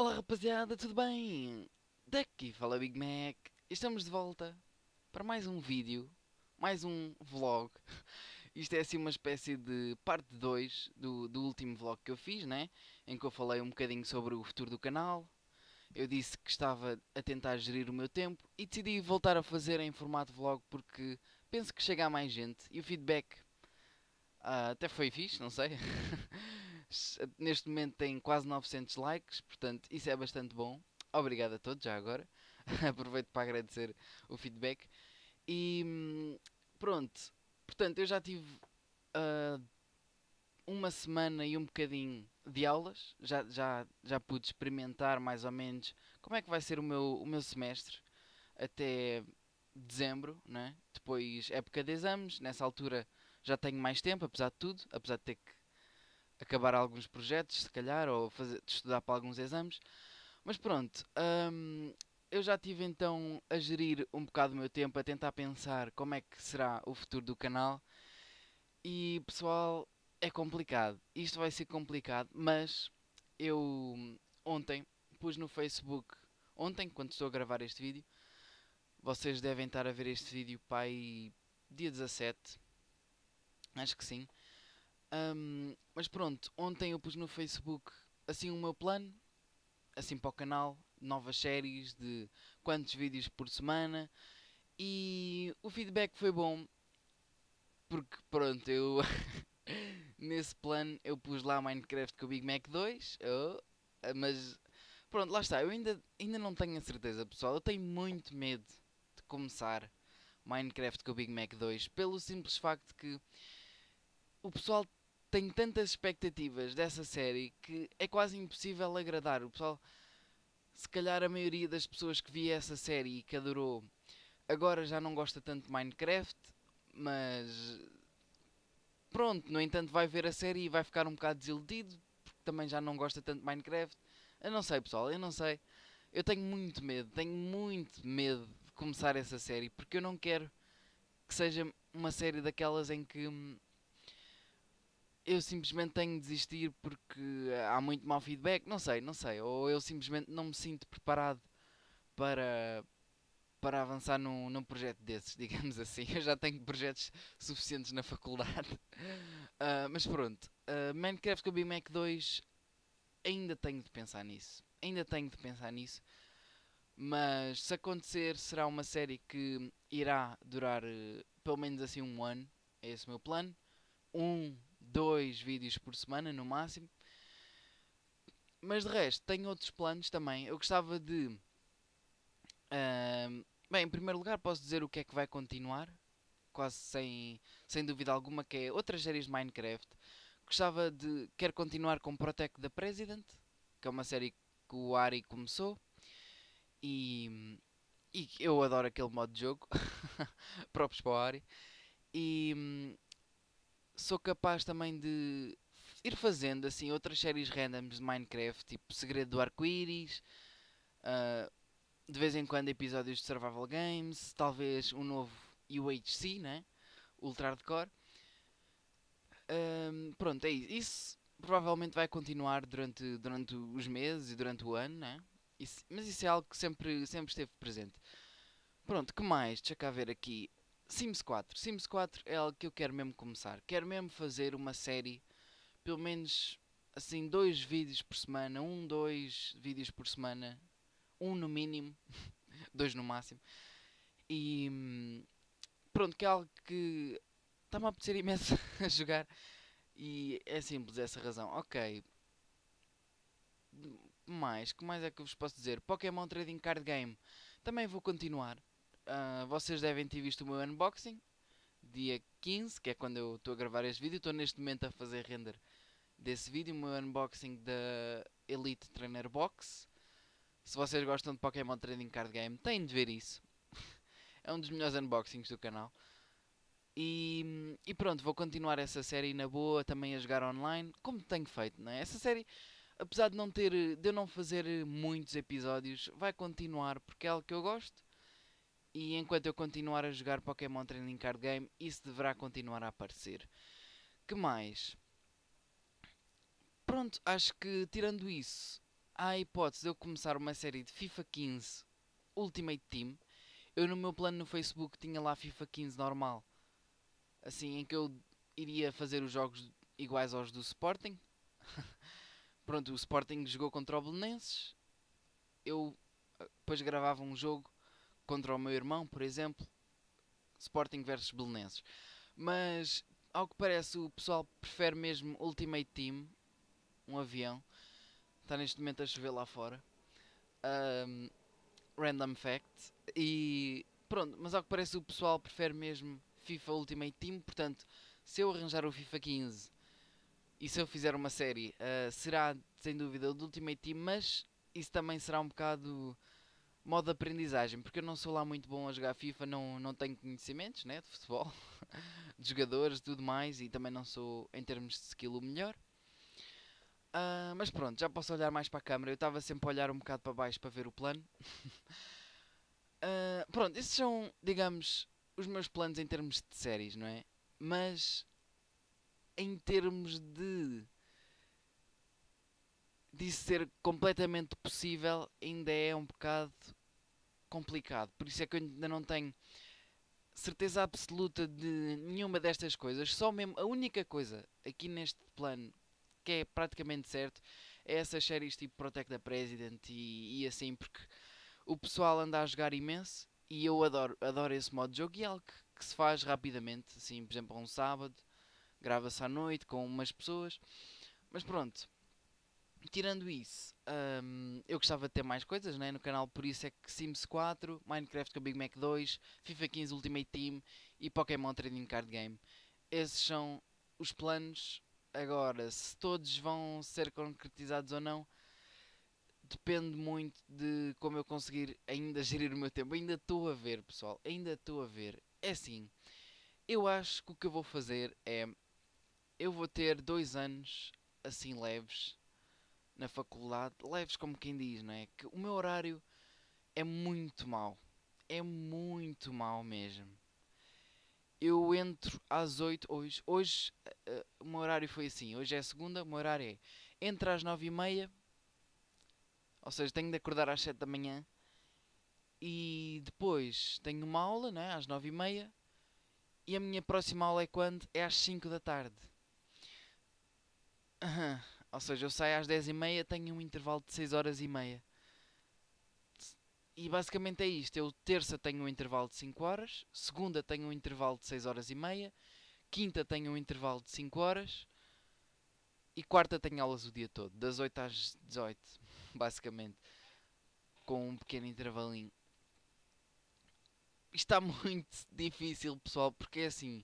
Olá rapaziada, tudo bem? Daqui fala Big Mac. Estamos de volta para mais um vídeo, mais um vlog. Isto é assim uma espécie de parte 2 do último vlog que eu fiz, né? Em que eu falei um bocadinho sobre o futuro do canal. Eu disse que estava a tentar gerir o meu tempo e decidi voltar a fazer em formato vlog porque penso que chega a mais gente e o feedback até foi fixe, não sei. Neste momento tem quase 900 likes, portanto isso é bastante bom. Obrigado a todos, já agora. Aproveito para agradecer o feedback. E pronto, portanto eu já tive uma semana e um bocadinho de aulas. Já pude experimentar mais ou menos como é que vai ser o meu semestre até dezembro, né? Depois época de exames, nessa altura já tenho mais tempo, apesar de tudo, apesar de ter que acabar alguns projetos, se calhar, ou estudar para alguns exames. Mas pronto, eu já tive então a gerir um bocado o meu tempo, a tentar pensar como é que será o futuro do canal. E pessoal, é complicado. Isto vai ser complicado, mas eu ontem pus no Facebook, ontem, quando estou a gravar este vídeo, vocês devem estar a ver este vídeo para aí dia 17, acho que sim. Mas pronto, ontem eu pus no Facebook assim o meu plano, assim para o canal, novas séries de quantos vídeos por semana, e o feedback foi bom, porque pronto, eu nesse plano eu pus lá Minecraft com o BigMac 2, mas pronto, lá está, eu ainda não tenho a certeza pessoal, eu tenho muito medo de começar Minecraft com o BigMac 2, pelo simples facto que o pessoal tem tantas expectativas dessa série que é quase impossível agradar. O pessoal, se calhar a maioria das pessoas que via essa série e que adorou, agora já não gosta tanto de Minecraft, mas pronto, no entanto vai ver a série e vai ficar um bocado desiludido, porque também já não gosta tanto de Minecraft. Eu não sei pessoal, eu não sei. Eu tenho muito medo de começar essa série, porque eu não quero que seja uma série daquelas em que eu simplesmente tenho de desistir porque há muito mau feedback, não sei, ou eu simplesmente não me sinto preparado para avançar num projeto desses, digamos assim. Eu já tenho projetos suficientes na faculdade. Mas pronto, Minecraft com o BigMac 2, ainda tenho de pensar nisso, mas se acontecer será uma série que irá durar pelo menos assim um ano, é esse o meu plano, 2 vídeos por semana no máximo. Mas de resto tenho outros planos também. Eu gostava de bem, em primeiro lugar posso dizer o que é que vai continuar, quase sem dúvida alguma, que é outras séries de Minecraft. Gostava de, quero continuar com Protect the President, que é uma série que o Ari começou e eu adoro aquele modo de jogo. Próprios para o Ari. E sou capaz também de ir fazendo assim outras séries randoms de Minecraft, tipo Segredo do Arco-Íris, de vez em quando episódios de Survival Games, talvez um novo UHC, né? Ultra Hardcore. Pronto, é isso. Isso provavelmente vai continuar durante os meses e durante o ano, né? Isso, mas isso é algo que sempre esteve presente. Pronto, que mais? Deixa cá ver aqui. Sims 4. Sims 4 é algo que eu quero mesmo começar. Quero mesmo fazer uma série, pelo menos assim 2 vídeos por semana, 2 vídeos por semana, 1 no mínimo, 2 no máximo. E pronto, que é algo que está-me a apetecer imenso a jogar. E é simples essa razão. Ok. Que mais é que eu vos posso dizer? Pokémon Trading Card Game. Também vou continuar. Vocês devem ter visto o meu unboxing dia 15, que é quando eu estou a gravar este vídeo. Estou neste momento a fazer render desse vídeo, o meu unboxing da Elite Trainer Box. Se vocês gostam de Pokémon Trading Card Game, têm de ver isso. É um dos melhores unboxings do canal. E pronto, vou continuar essa série na boa, também a jogar online, como tenho feito, não é? Essa série, apesar de eu não fazer muitos episódios, vai continuar porque é algo que eu gosto. E enquanto eu continuar a jogar Pokémon Trading Card Game, isso deverá continuar a aparecer. Que mais? Pronto, acho que tirando isso, há a hipótese de eu começar uma série de FIFA 15 Ultimate Team. Eu no meu plano no Facebook tinha lá FIFA 15 normal, assim, em que eu iria fazer os jogos iguais aos do Sporting. Pronto, o Sporting jogou contra o Belenenses. Eu depois gravava um jogo contra o meu irmão, por exemplo, Sporting versus Belenenses. Mas, ao que parece, o pessoal prefere mesmo Ultimate Team. Um avião. Está neste momento a chover lá fora. Random fact. E pronto, mas ao que parece o pessoal prefere mesmo FIFA Ultimate Team. Portanto, se eu arranjar o FIFA 15 e se eu fizer uma série, será sem dúvida o do Ultimate Team, mas isso também será um bocado modo de aprendizagem, porque eu não sou lá muito bom a jogar FIFA, não tenho conhecimentos, né, de futebol, de jogadores e tudo mais, e também não sou em termos de skill o melhor. Mas pronto, já posso olhar mais para a câmera. Eu estava sempre a olhar um bocado para baixo para ver o plano. Pronto, esses são, digamos, os meus planos em termos de séries, não é? Mas em termos de ser completamente possível, ainda é um bocado complicado. Por isso é que eu ainda não tenho certeza absoluta de nenhuma destas coisas. Só mesmo a única coisa aqui neste plano que é praticamente certo é essas séries tipo Protect the President e assim, porque o pessoal anda a jogar imenso e eu adoro esse modo de jogo, e é algo que se faz rapidamente, assim, por exemplo, um sábado grava-se à noite com umas pessoas. Mas pronto, tirando isso, eu gostava de ter mais coisas, né, no canal, por isso é que Sims 4, Minecraft com o BigMac 2, FIFA 15 Ultimate Team e Pokémon Trading Card Game. Esses são os planos. Agora, se todos vão ser concretizados ou não, depende muito de como eu conseguir ainda gerir o meu tempo. Ainda estou a ver, pessoal, ainda estou a ver. É assim, eu acho que o que eu vou fazer é... eu vou ter 2 anos, assim, leves, na faculdade. Leves como quem diz, não é? Que o meu horário é muito mau. É muito mau mesmo. Eu entro às 8 hoje. Hoje o meu horário foi assim. Hoje é segunda, o meu horário é... entro às 9h30. Ou seja, tenho de acordar às 7 da manhã. E depois tenho uma aula, né, às 9h30. E a minha próxima aula é quando? É às 5 da tarde. Ou seja, eu saio às 10h30, tenho um intervalo de 6h30. E basicamente é isto. Eu terça tenho um intervalo de 5 horas, segunda tenho um intervalo de 6h30, quinta tenho um intervalo de 5 horas e quarta tenho aulas o dia todo, das 8 às 18, basicamente, com um pequeno intervalinho. Isto está muito difícil, pessoal, porque é assim,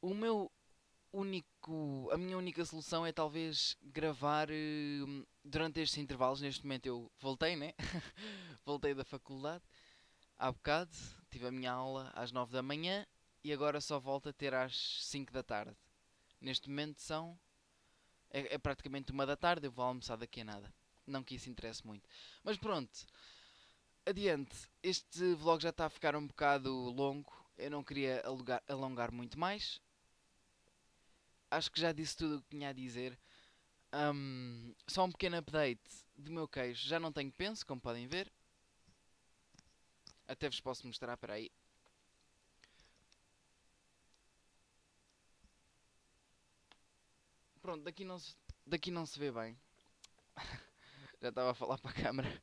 a minha única solução é talvez gravar durante estes intervalos. Neste momento eu voltei, né? Voltei da faculdade há bocado, tive a minha aula às 9 da manhã e agora só volto a ter às 5 da tarde. Neste momento são... é praticamente 1 da tarde, eu vou almoçar daqui a nada. Não que isso interesse muito. Mas pronto, adiante. Este vlog já está a ficar um bocado longo, eu não queria alongar muito mais. Acho que já disse tudo o que tinha a dizer. Só um pequeno update do meu queijo. Já não tenho penso, como podem ver. Até vos posso mostrar, espera aí. Pronto, daqui não se vê bem. Já estava a falar para a câmara.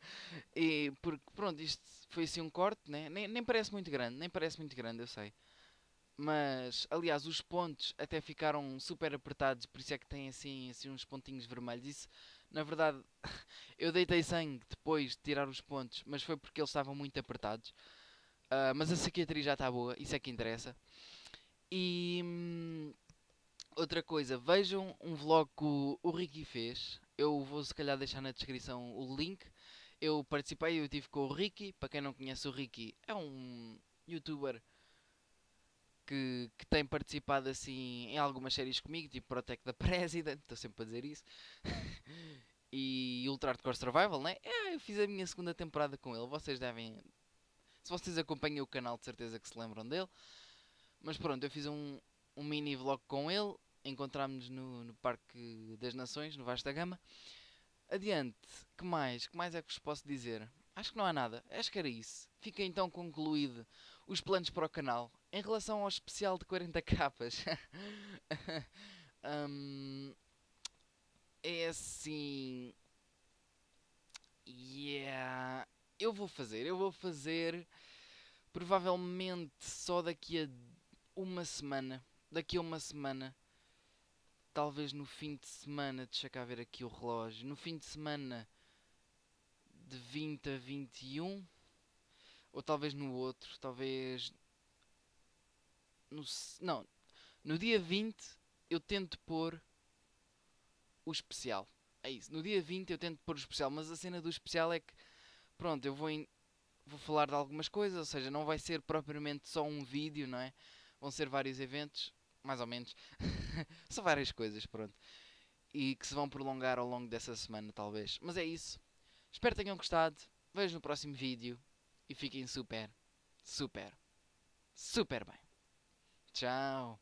E porque, pronto, isto foi assim um corte, né? Nem parece muito grande, eu sei. Mas, aliás, os pontos até ficaram super apertados, por isso é que tem assim uns pontinhos vermelhos. Isso, na verdade, eu deitei sangue depois de tirar os pontos, mas foi porque eles estavam muito apertados. Mas a cicatriz já está boa, isso é que interessa. E outra coisa, vejam um vlog que o Ricky fez. Eu vou se calhar deixar na descrição o link. Eu participei, eu estive com o Ricky. Para quem não conhece o Ricky, é um youtuber que tem participado assim em algumas séries comigo, tipo Protect the President, estou sempre a dizer isso, e Ultra Hardcore Survival, né? Eu fiz a minha segunda temporada com ele, vocês devem... se vocês acompanham o canal, de certeza que se lembram dele. Mas pronto, eu fiz um mini vlog com ele, encontrámos-nos no Parque das Nações, no Vasco da Gama, Adiante, que mais é que vos posso dizer? Acho que não há nada, acho que era isso. Fica então concluído os planos para o canal. Em relação ao especial de 40 capas, é assim... Yeah... Eu vou fazer... Provavelmente só daqui a uma semana. Talvez no fim de semana, deixa cá ver aqui o relógio. No fim de semana de 20 a 21. Ou talvez no outro. Talvez... Não. No dia 20 eu tento pôr o especial. É isso. No dia 20 eu tento pôr o especial. Mas a cena do especial é que... Pronto, eu vou falar de algumas coisas. Ou seja, não vai ser propriamente só um vídeo, não é? Vão ser vários eventos. Mais ou menos. São várias coisas, pronto. E que se vão prolongar ao longo dessa semana, talvez. Mas é isso. Espero que tenham gostado. Vejo no próximo vídeo. E fiquem super bem. Tchau.